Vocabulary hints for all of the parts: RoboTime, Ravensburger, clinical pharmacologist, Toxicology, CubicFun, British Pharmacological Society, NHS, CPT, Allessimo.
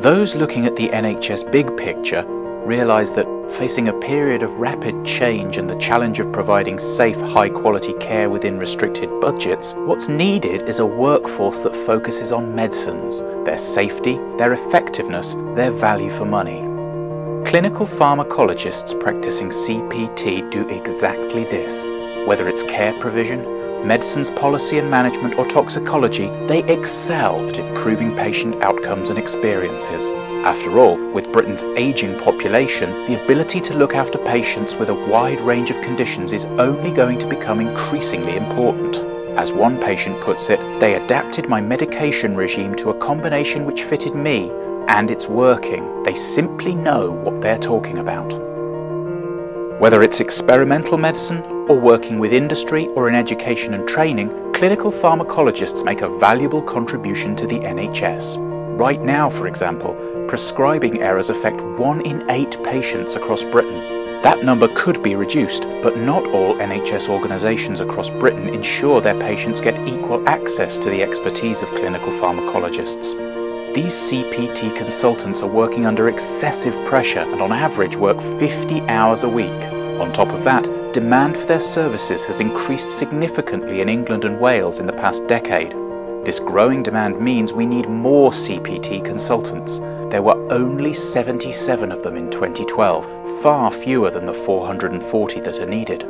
Those looking at the NHS big picture realise that facing a period of rapid change and the challenge of providing safe, high-quality care within restricted budgets, what's needed is a workforce that focuses on medicines, their safety, their effectiveness, their value for money. Clinical pharmacologists practicing CPT do exactly this. Whether it's care provision, medicines policy and management or toxicology, they excel at improving patient outcomes and experiences. After all, with Britain's ageing population, the ability to look after patients with a wide range of conditions is only going to become increasingly important. As one patient puts it, "They adapted my medication regime to a combination which fitted me, and it's working. They simply know what they're talking about." Whether it's experimental medicine, or working with industry or in education and training, clinical pharmacologists make a valuable contribution to the NHS. Right now, for example, prescribing errors affect 1 in 8 patients across Britain. That number could be reduced, but not all NHS organisations across Britain ensure their patients get equal access to the expertise of clinical pharmacologists. These CPT consultants are working under excessive pressure and on average work 50 hours a week. On top of that, demand for their services has increased significantly in England and Wales in the past decade. This growing demand means we need more CPT consultants. There were only 77 of them in 2012, far fewer than the 440 that are needed.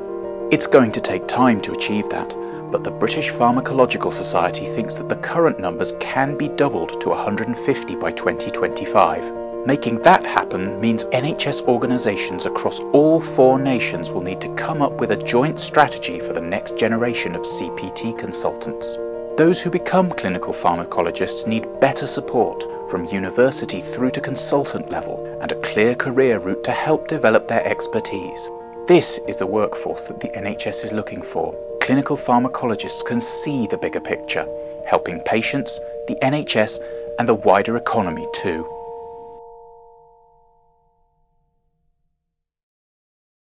It's going to take time to achieve that, but the British Pharmacological Society thinks that the current numbers can be doubled to 150 by 2025. Making that happen means NHS organisations across all 4 nations will need to come up with a joint strategy for the next generation of CPT consultants. Those who become clinical pharmacologists need better support, from university through to consultant level, and a clear career route to help develop their expertise. This is the workforce that the NHS is looking for. Clinical pharmacologists can see the bigger picture, helping patients, the NHS, and the wider economy too.